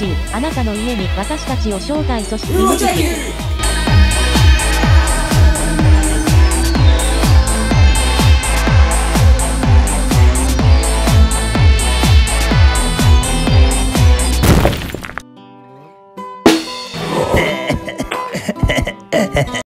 しいあなたの家に私たちを招待。そして